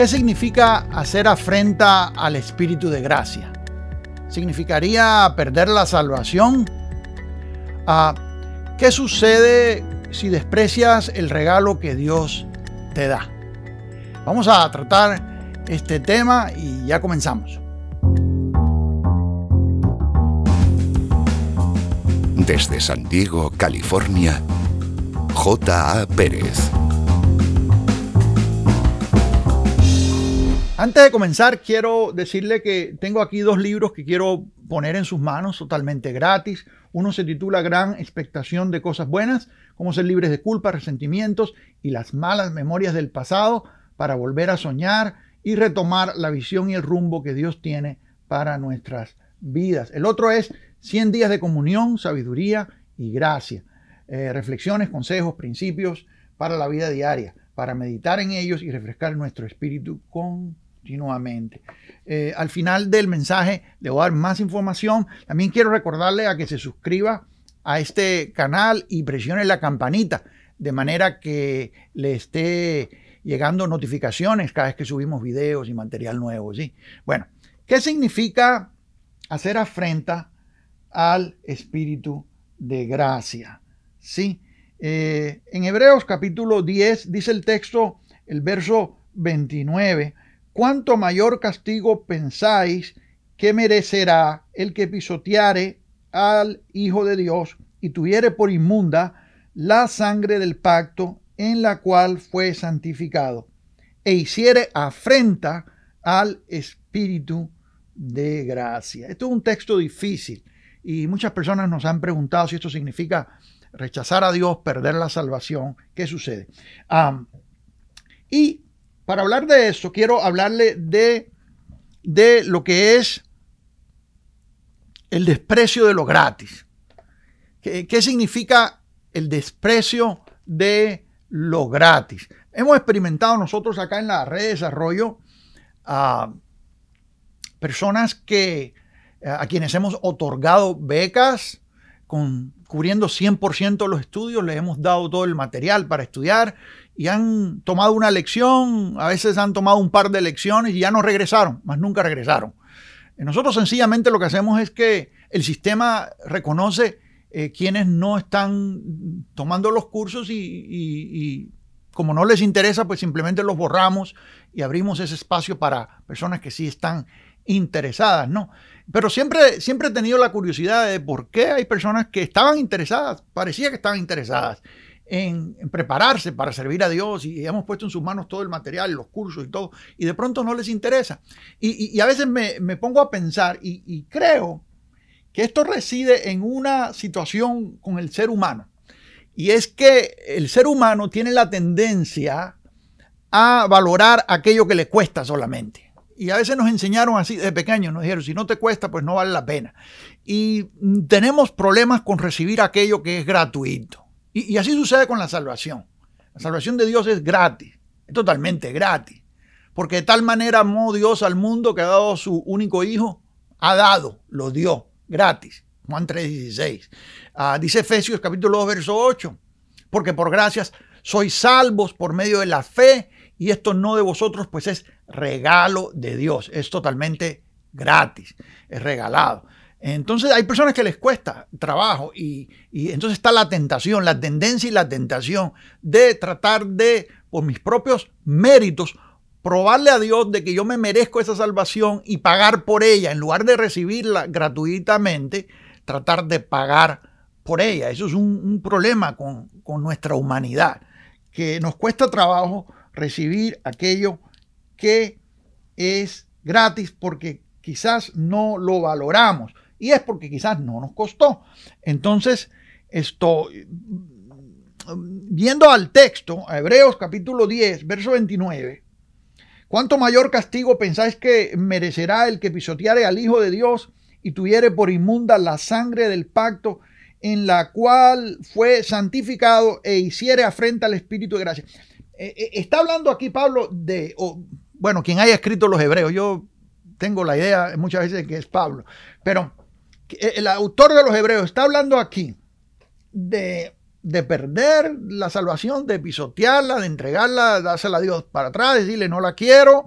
¿Qué significa hacer afrenta al Espíritu de gracia? ¿Significaría perder la salvación? ¿Qué sucede si desprecias el regalo que Dios te da? Vamos a tratar este tema y ya comenzamos. Desde San Diego, California, JA Pérez. Antes de comenzar, quiero decirle que tengo aquí dos libros que quiero poner en sus manos totalmente gratis. Uno se titula Gran Expectación de Cosas Buenas, cómo ser libres de culpa, resentimientos y las malas memorias del pasado para volver a soñar y retomar la visión y el rumbo que Dios tiene para nuestras vidas. El otro es 100 días de comunión, sabiduría y gracia. Reflexiones, consejos, principios para la vida diaria, para meditar en ellos y refrescar nuestro espíritu con continuamente. Al final del mensaje le voy a dar más información. También quiero recordarle a que se suscriba a este canal y presione la campanita de manera que le esté llegando notificaciones cada vez que subimos videos y material nuevo, ¿sí? Bueno, ¿qué significa hacer afrenta al Espíritu de gracia? ¿Sí? En Hebreos capítulo 10 dice el texto, el verso 29, ¿cuánto mayor castigo pensáis que merecerá el que pisoteare al Hijo de Dios y tuviere por inmunda la sangre del pacto en la cual fue santificado, e hiciere afrenta al Espíritu de gracia? Esto es un texto difícil y muchas personas nos han preguntado si esto significa rechazar a Dios, perder la salvación. ¿Qué sucede? Y para hablar de eso, quiero hablarle de lo que es el desprecio de lo gratis. ¿Qué significa el desprecio de lo gratis? Hemos experimentado nosotros acá en la red de desarrollo personas a quienes hemos otorgado becas cubriendo 100% de los estudios, les hemos dado todo el material para estudiar y han tomado una lección, a veces han tomado un par de lecciones y ya no regresaron, más nunca regresaron. Nosotros sencillamente lo que hacemos es que el sistema reconoce quienes no están tomando los cursos y como no les interesa, pues simplemente los borramos y abrimos ese espacio para personas que sí están interesadas, ¿no? Pero siempre he tenido la curiosidad de por qué hay personas que estaban interesadas, parecía que estaban interesadas en prepararse para servir a Dios y hemos puesto en sus manos todo el material, los cursos y todo, y de pronto no les interesa. Y a veces me pongo a pensar y creo que esto reside en una situación con el ser humano. Y es que el ser humano tiene la tendencia a valorar aquello que le cuesta solamente. Y a veces nos enseñaron así de pequeños, nos dijeron, si no te cuesta, pues no vale la pena. Y tenemos problemas con recibir aquello que es gratuito. Y así sucede con la salvación. La salvación de Dios es gratis, es totalmente gratis. Porque de tal manera amó Dios al mundo que ha dado su único hijo, lo dio, gratis. Juan 3:16. Dice Efesios capítulo 2, verso 8. Porque por gracias sois salvos por medio de la fe. Y esto no de vosotros, pues es regalo de Dios. Es totalmente gratis, es regalado. Entonces hay personas que les cuesta trabajo y entonces está la tentación, la tendencia y la tentación de tratar de, por mis propios méritos, probarle a Dios de que yo me merezco esa salvación y pagar por ella. En lugar de recibirla gratuitamente, tratar de pagar por ella. Eso es un problema con nuestra humanidad, que nos cuesta trabajo recibir aquello que es gratis porque quizás no lo valoramos y es porque quizás no nos costó. Entonces, viendo al texto, a Hebreos capítulo 10, verso 29, ¿cuánto mayor castigo pensáis que merecerá el que pisoteare al Hijo de Dios y tuviere por inmunda la sangre del pacto en la cual fue santificado e hiciere afrenta al Espíritu de gracia? Está hablando aquí Pablo bueno, quien haya escrito los Hebreos. Yo tengo la idea muchas veces que es Pablo, pero el autor de los Hebreos está hablando aquí de de perder la salvación, de pisotearla, de entregarla, dársela a Dios para atrás, decirle no la quiero,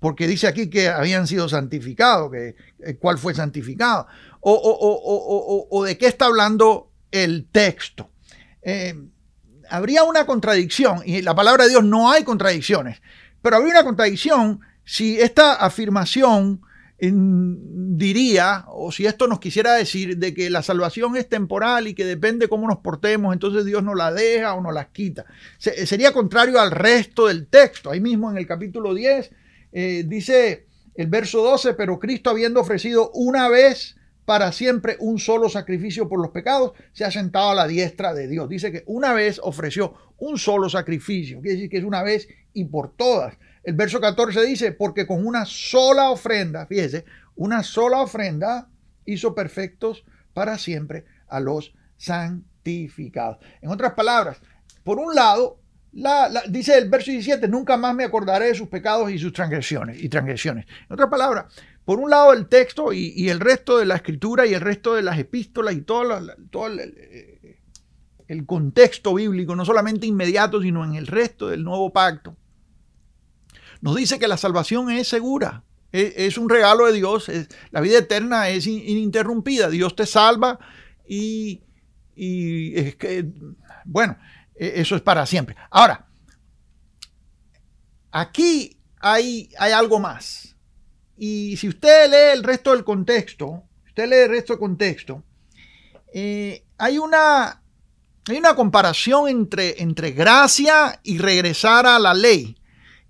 porque dice aquí que habían sido santificados, que cuál fue santificado, o de qué está hablando el texto. Habría una contradicción, y en la palabra de Dios no hay contradicciones, pero habría una contradicción si esta afirmación diría, o si esto nos quisiera decir, de que la salvación es temporal y que depende cómo nos portemos, entonces Dios nos la deja o nos las quita. Sería contrario al resto del texto. Ahí mismo en el capítulo 10 dice el verso 12, pero Cristo, habiendo ofrecido una vez para siempre un solo sacrificio por los pecados, se ha sentado a la diestra de Dios. Dice que una vez ofreció un solo sacrificio, quiere decir que es una vez y por todas. El verso 14 dice, porque con una sola ofrenda, fíjese, una sola ofrenda hizo perfectos para siempre a los santificados. En otras palabras, por un lado, dice el verso 17, nunca más me acordaré de sus pecados y sus transgresiones. En otras palabras, por un lado el texto y el resto de la escritura y el resto de las epístolas y todo el contexto bíblico, no solamente inmediato, sino en el resto del nuevo pacto, nos dice que la salvación es segura, es un regalo de Dios, la vida eterna es ininterrumpida, Dios te salva y es que, bueno, eso es para siempre. Ahora, aquí hay algo más. Y si usted lee el resto del contexto, hay una comparación entre gracia y regresar a la ley.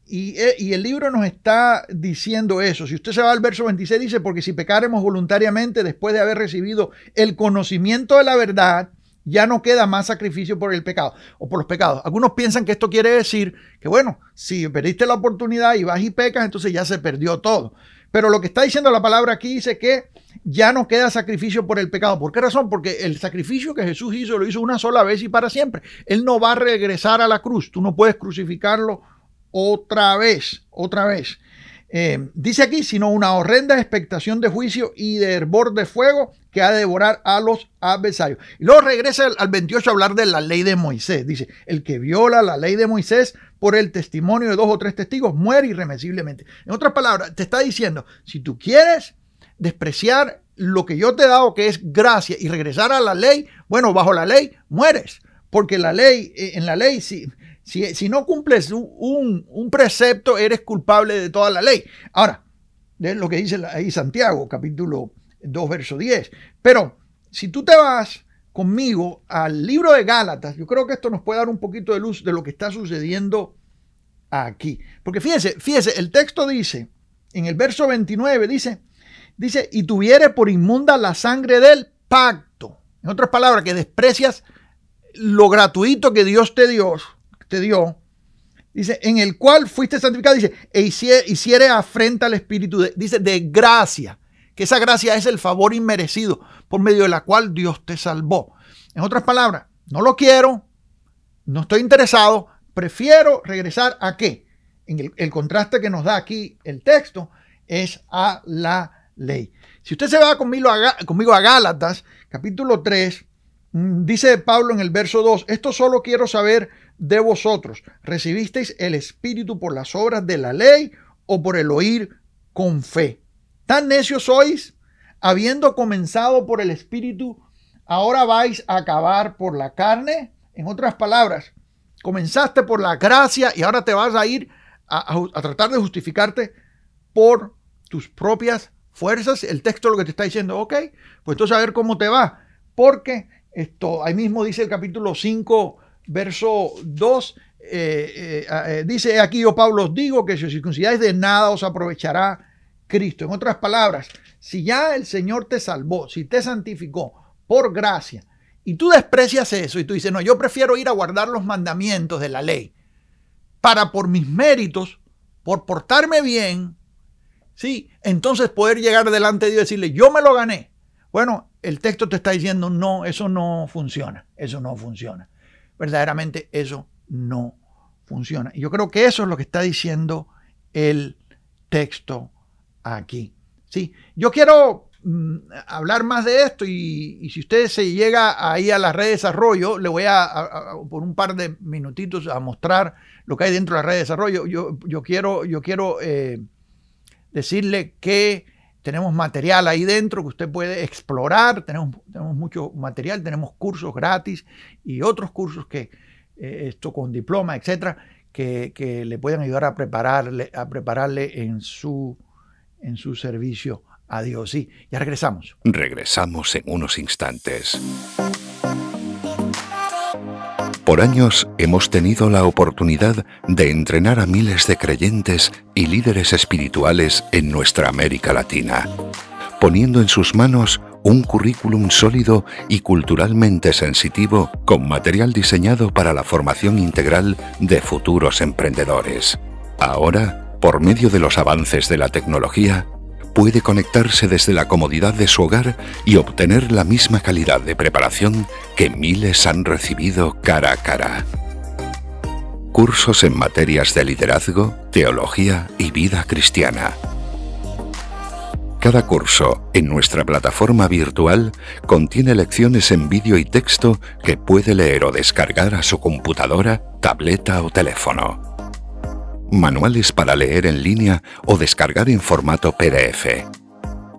Y el libro nos está diciendo eso. Si usted se va al verso 26, dice, porque si pecaremos voluntariamente después de haber recibido el conocimiento de la verdad, ya no queda más sacrificio por el pecado o por los pecados. Algunos piensan que esto quiere decir que, bueno, si perdiste la oportunidad y vas y pecas, entonces ya se perdió todo. Pero lo que está diciendo la palabra aquí dice que ya no queda sacrificio por el pecado. ¿Por qué razón? Porque el sacrificio que Jesús hizo, lo hizo una sola vez y para siempre. Él no va a regresar a la cruz. Tú no puedes crucificarlo otra vez. Dice aquí, sino una horrenda expectación de juicio y de hervor de fuego que ha de devorar a los adversarios. Y luego regresa al 28 a hablar de la ley de Moisés. Dice, el que viola la ley de Moisés por el testimonio de 2 o 3 testigos muere irremesiblemente. En otras palabras, te está diciendo, si tú quieres despreciar lo que yo te he dado, que es gracia, y regresar a la ley, bueno, bajo la ley mueres. Porque la ley, en la ley, si no cumples un precepto, eres culpable de toda la ley. Ahora, es lo que dice ahí Santiago, capítulo 2, verso 10. Pero si tú te vas conmigo al libro de Gálatas, yo creo que esto nos puede dar un poquito de luz de lo que está sucediendo aquí. Porque fíjese, el texto dice, en el verso 29, dice, y tuviere por inmunda la sangre del pacto. En otras palabras, que desprecias lo gratuito que Dios te dio, dice, en el cual fuiste santificado, dice, e hiciere afrenta al Espíritu, dice, de gracia, que esa gracia es el favor inmerecido por medio de la cual Dios te salvó. En otras palabras, no lo quiero, no estoy interesado, prefiero regresar a qué. En el contraste que nos da aquí el texto es a la ley. Si usted se va conmigo a Gálatas, capítulo 3, dice Pablo en el verso 2, esto solo quiero saber de vosotros, ¿recibisteis el Espíritu por las obras de la ley o por el oír con fe? ¿Tan necios sois? Habiendo comenzado por el Espíritu, ¿ahora vais a acabar por la carne? En otras palabras, comenzaste por la gracia y ahora te vas a ir a tratar de justificarte por tus propias fuerzas. El texto lo que te está diciendo, ok, pues entonces a ver cómo te va, porque esto, ahí mismo dice el capítulo 5, verso 2, dice, aquí yo Pablo os digo que si os circuncidáis de nada os aprovechará Cristo. En otras palabras, si ya el Señor te salvó, si te santificó por gracia, y tú desprecias eso y tú dices, no, yo prefiero ir a guardar los mandamientos de la ley para por mis méritos, por portarme bien, ¿sí? Entonces poder llegar delante de Dios y decirle, yo me lo gané. Bueno, el texto te está diciendo, no, eso no funciona. Verdaderamente eso no funciona. Y yo creo que eso es lo que está diciendo el texto aquí. ¿Sí? Yo quiero hablar más de esto, y si usted se llega ahí a la red de desarrollo, le voy a por un par de minutitos a mostrar lo que hay dentro de la red de desarrollo. Yo quiero decirle que tenemos material ahí dentro que usted puede explorar, tenemos mucho material, tenemos cursos gratis y otros cursos que esto con diploma, etcétera, que le pueden ayudar a prepararle en su servicio. Adiós, sí, ya regresamos. Regresamos en unos instantes. Por años hemos tenido la oportunidad de entrenar a miles de creyentes y líderes espirituales en nuestra América Latina, poniendo en sus manos un currículum sólido y culturalmente sensitivo con material diseñado para la formación integral de futuros emprendedores. Ahora, por medio de los avances de la tecnología, puede conectarse desde la comodidad de su hogar y obtener la misma calidad de preparación que miles han recibido cara a cara. Cursos en materias de liderazgo, teología y vida cristiana. Cada curso en nuestra plataforma virtual contiene lecciones en vídeo y texto que puede leer o descargar a su computadora, tableta o teléfono. Manuales para leer en línea o descargar en formato PDF.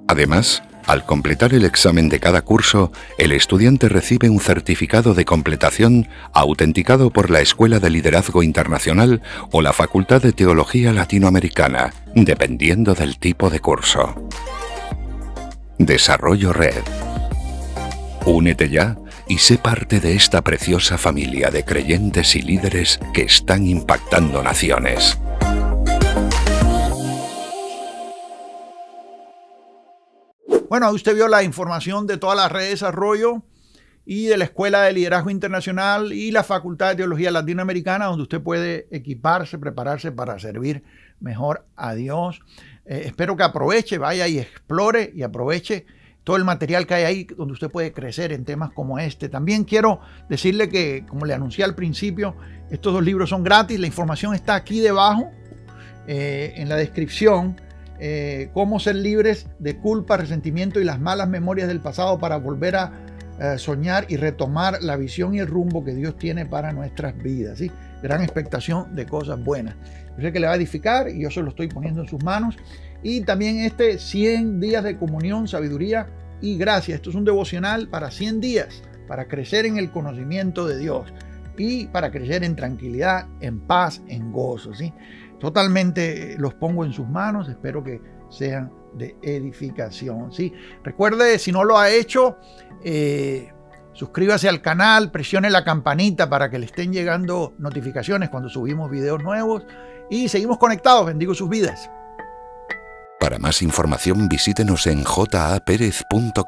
Además, al completar el examen de cada curso, el estudiante recibe un certificado de completación autenticado por la Escuela de Liderazgo Internacional o la Facultad de Teología Latinoamericana, dependiendo del tipo de curso. Desarrollo Red. Únete ya y sé parte de esta preciosa familia de creyentes y líderes que están impactando naciones. Bueno, usted vio la información de toda la red de desarrollo y de la Escuela de Liderazgo Internacional y la Facultad de Teología Latinoamericana, donde usted puede equiparse, prepararse para servir mejor a Dios. Espero que aproveche, vaya y explore y aproveche todo el material que hay ahí, donde usted puede crecer en temas como este. También quiero decirle que, como le anuncié al principio, estos dos libros son gratis. La información está aquí debajo, en la descripción. Cómo ser libres de culpa, resentimiento y las malas memorias del pasado para volver a soñar y retomar la visión y el rumbo que Dios tiene para nuestras vidas, ¿sí? Gran expectación de cosas buenas. Yo sé que le va a edificar y yo se lo estoy poniendo en sus manos. Y también 100 días de comunión, sabiduría y gracia. Esto es un devocional para 100 días, para crecer en el conocimiento de Dios y para crecer en tranquilidad, en paz, en gozo, ¿sí? Totalmente los pongo en sus manos, espero que sean de edificación, ¿sí? Recuerde, si no lo ha hecho, suscríbase al canal, presione la campanita para que le estén llegando notificaciones cuando subimos videos nuevos y seguimos conectados. Bendigo sus vidas. Para más información visítenos en japerez.com.